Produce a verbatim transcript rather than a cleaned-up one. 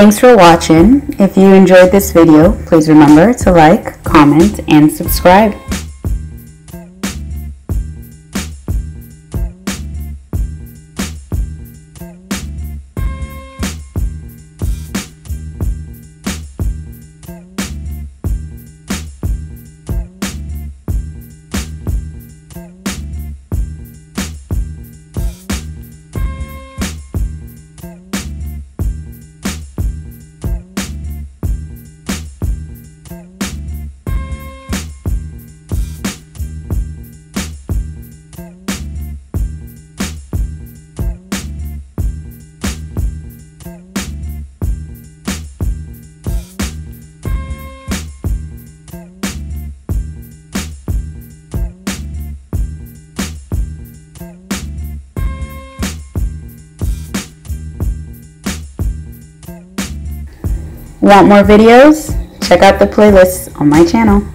Thanks for watching. If you enjoyed this video, please remember to like, comment, and subscribe. Want more videos? Check out the playlists on my channel.